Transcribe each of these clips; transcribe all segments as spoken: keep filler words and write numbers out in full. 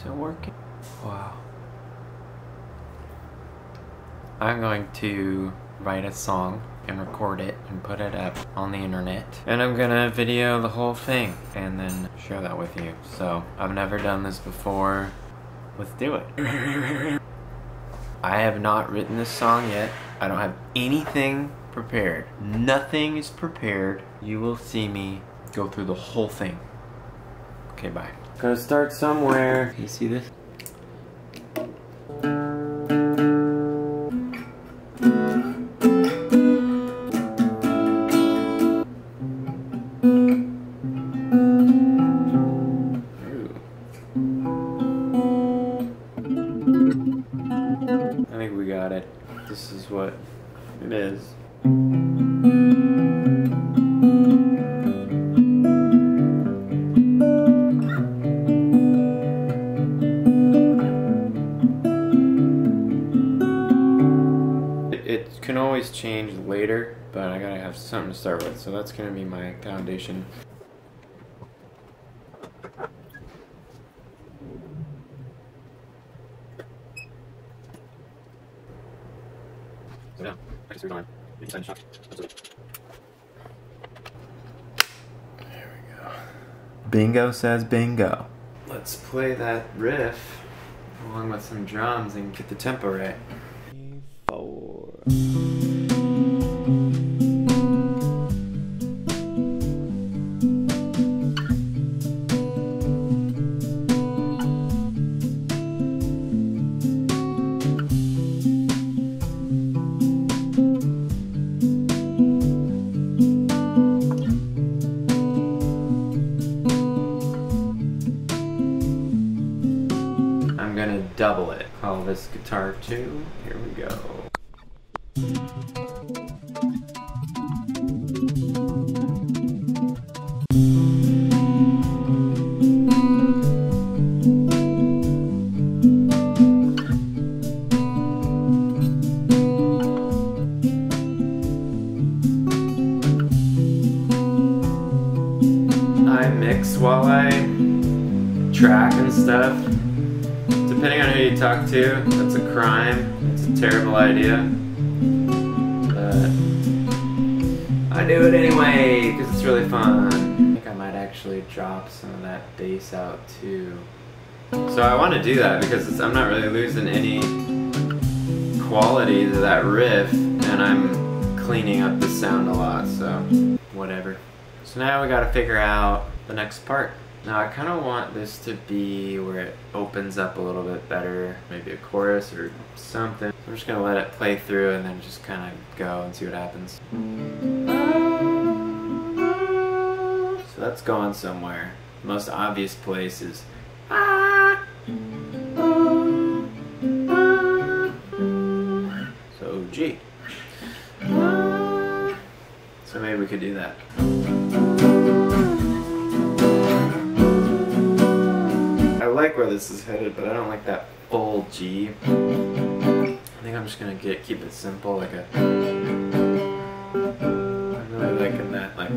Is it working? Wow. I'm going to write a song and record it and put it up on the internet, and I'm gonna video the whole thing and then share that with you. So I've never done this before. Let's do it. I have not written this song yet. I don't have anything prepared. Nothing is prepared. You will see me go through the whole thing. Okay, bye. Gotta start somewhere. You see this? This is what it is. It, it can always change later, but I gotta have something to start with, so that's gonna be my foundation. So now, I just rewind. You can sign shot. There we go. Bingo says bingo. Let's play that riff along with some drums and get the tempo right. Three, four. Double it. Call this guitar two. Here we go. I mix while I track and stuff. Depending on who you talk to, that's a crime. It's a terrible idea. But I do it anyway, because it's really fun. I think I might actually drop some of that bass out too. So I want to do that because it's, I'm not really losing any quality to that riff, and I'm cleaning up the sound a lot, so whatever. So now we gotta figure out the next part. Now I kind of want this to be where it opens up a little bit better, maybe a chorus or something. I'm just going to let it play through and then just kind of go and see what happens. So that's going somewhere. The most obvious place is so G. So maybe we could do that. I like where this is headed, but I don't like that full G. I think I'm just gonna get keep it simple, like a. I'm really liking that, like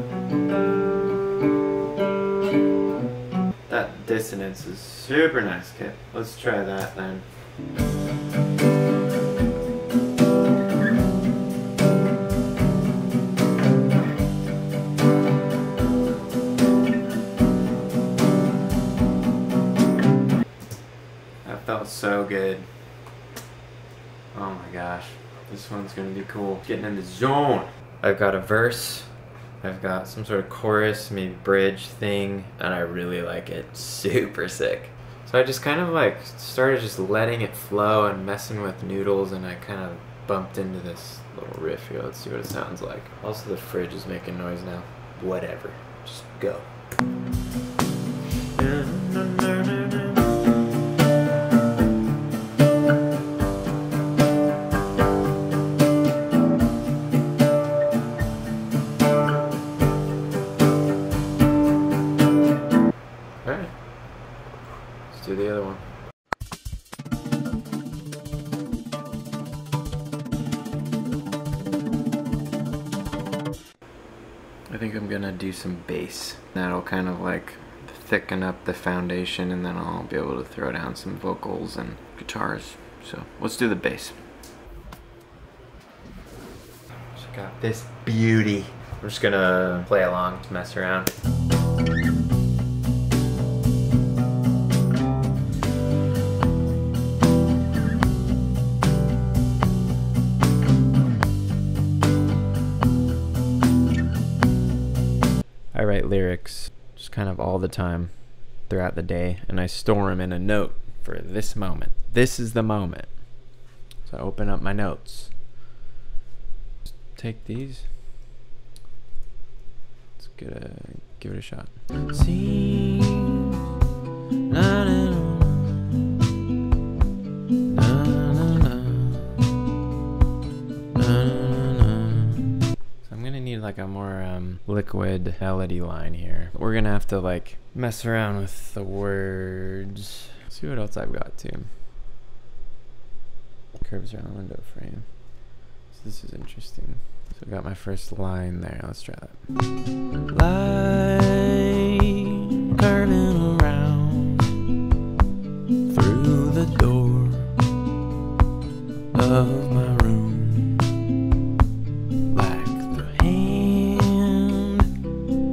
that dissonance is super nice, kid. Let's try that then. Felt so good. Oh my gosh, this one's gonna be cool. Getting in the zone. I've got a verse, I've got some sort of chorus, maybe bridge thing, and I really like it. Super sick. So I just kind of like started just letting it flow and messing with noodles, and I kind of bumped into this little riff here. Let's see what it sounds like. Also, the fridge is making noise now. Whatever, just go. Do the other one. I think I'm gonna do some bass. That'll kind of like thicken up the foundation, and then I'll be able to throw down some vocals and guitars. So let's do the bass. So got this beauty. I'm just gonna play along, just mess around. I write lyrics just kind of all the time throughout the day, and I store them in a note for this moment. This is the moment. So I open up my notes. Just take these. Let's get a, give it a shot. Like a more um, liquid melody line here. We're gonna have to like mess around with the words. Let's see what else I've got too. Curves around the window frame. So this is interesting. So I got my first line there. Let's try that. Light curving around through the door of my room.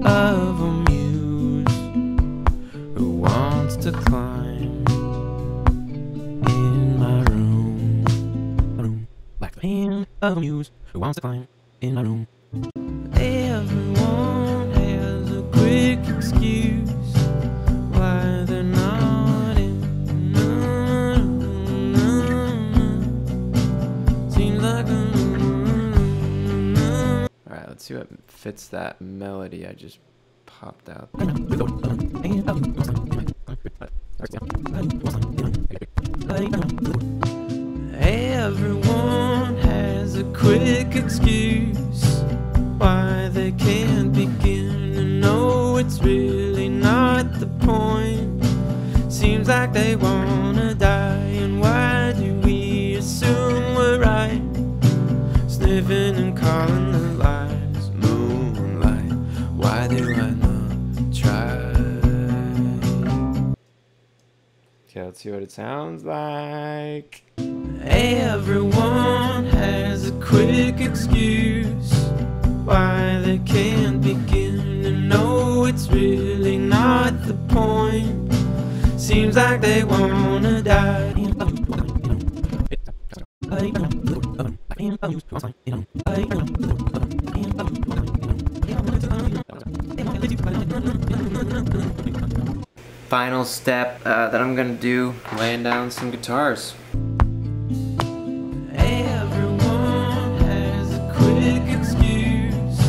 Of a muse who wants to climb in my room. My room. Like the hand of a muse who wants to climb in my room. Everyone has a quick excuse why they're not in the room. Seems like a... Alright, let's see what fits that melody I just popped out. Everyone has a quick excuse why they can't begin to know it's really not the point. Seems like they wanna die, and why do we assume we're right? Sniffing and calling the lies, moonlight, why do I not try? Okay, let's see what it sounds like. Everyone has a quick excuse why they can't begin to know it's really not the point. Seems like they wanna die. Final step uh, that I'm gonna do, laying down some guitars. Everyone has a quick excuse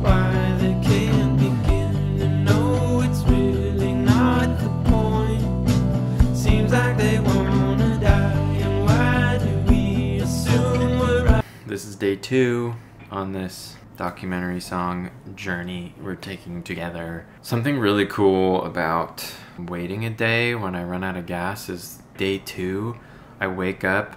why they can't begin to know it's really not the point. Seems like they wanna die, and why do we assume we're right? This is day two on this documentary song journey we're taking together. Something really cool about waiting a day when I run out of gas is day two, I wake up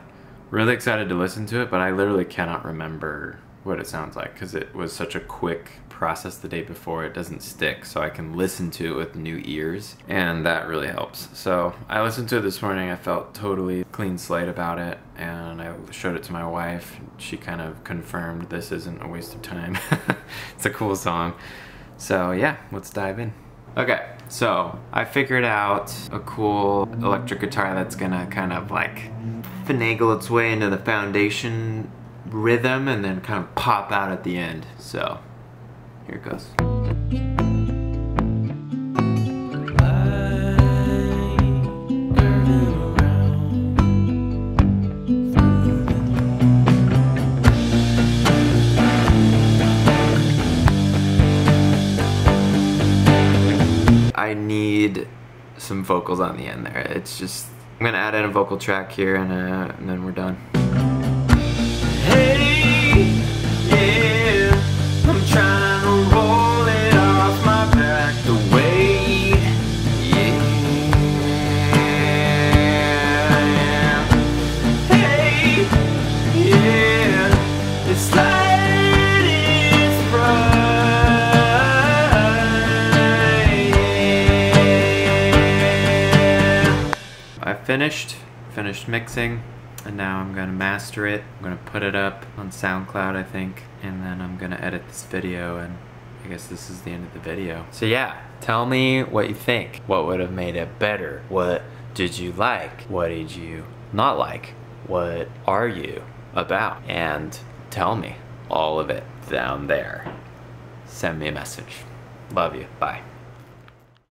really excited to listen to it, but I literally cannot remember what it sounds like because it was such a quick process the day before. It doesn't stick, so I can listen to it with new ears, and that really helps. So I listened to it this morning. I felt totally clean slate about it, and I showed it to my wife. She kind of confirmed this isn't a waste of time. It's a cool song. So yeah, let's dive in. Okay, so I figured out a cool electric guitar that's gonna kind of like finagle its way into the foundation rhythm and then kind of pop out at the end. So here it goes. I need some vocals on the end there. It's just, I'm gonna add in a vocal track here, and, uh, and then we're done. Hey, yeah, I'm trying to roll it off my back the way, yeah. Hey, yeah, it's light is bright. I finished, finished mixing, and now I'm gonna master it. I'm gonna put it up on SoundCloud, I think, and then I'm gonna edit this video, and I guess this is the end of the video. So yeah, tell me what you think. What would have made it better? What did you like? What did you not like? What are you about? And tell me all of it down there. Send me a message. Love you. Bye.